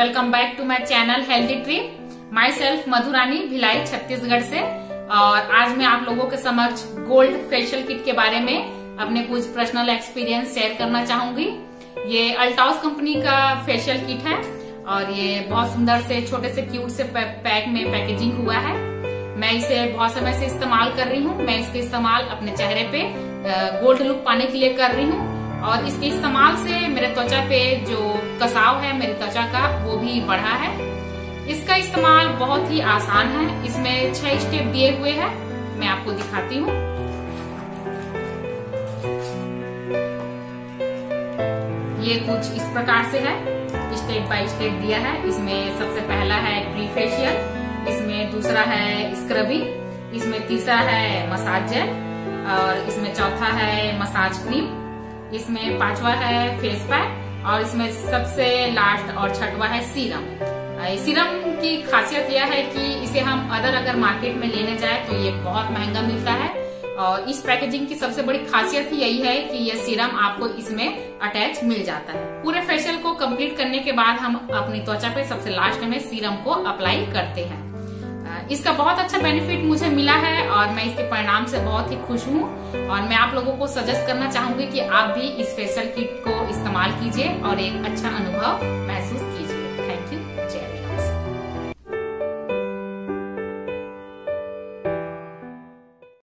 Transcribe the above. Welcome back to my channel healthy trip. Myself Madhurani, Bhilai Chhattisgarh से। और आज मैं आप लोगों के समक्ष गोल्ड फेशियल किट के बारे में अपने कुछ पर्सनल एक्सपीरियंस शेयर करना चाहूंगी। ये अल्टॉस कंपनी का फेशियल किट है और ये बहुत सुंदर से छोटे से क्यूट से पैक में पैकेजिंग हुआ है। मैं इसे बहुत समय से इस्तेमाल कर रही हूँ। मैं इसके इस्तेमाल अपने चेहरे पे गोल्ड लुक पाने के लिए कर रही हूँ और इसके इस्तेमाल से मेरे त्वचा पे जो कसाव है मेरी त्वचा का, वो भी बढ़ा है। इसका इस्तेमाल बहुत ही आसान है। इसमें 6 स्टेप दिए हुए हैं, मैं आपको दिखाती हूँ। ये कुछ इस प्रकार से है, स्टेप बाय स्टेप दिया है। इसमें सबसे पहला है प्री फेशियल, इसमें दूसरा है स्क्रबिंग, इसमें तीसरा है मसाज जेल और इसमें चौथा है मसाज क्रीम, इसमें पांचवा है फेस पैक और इसमें सबसे लास्ट और छठवा है सीरम। सीरम की खासियत यह है कि इसे हम अगर मार्केट में लेने जाए तो ये बहुत महंगा मिलता है और इस पैकेजिंग की सबसे बड़ी खासियत यही है कि ये सीरम आपको इसमें अटैच मिल जाता है। पूरे फेशियल को कंप्लीट करने के बाद हम अपनी त्वचा पे सबसे लास्ट में सीरम को अप्लाई करते हैं। इसका बहुत अच्छा बेनिफिट मुझे मिला है और मैं इसके परिणाम से बहुत ही खुश हूँ और मैं आप लोगों को सजेस्ट करना चाहूंगी कि आप भी इस फेशियल किट को इस्तेमाल कीजिए और एक अच्छा अनुभव महसूस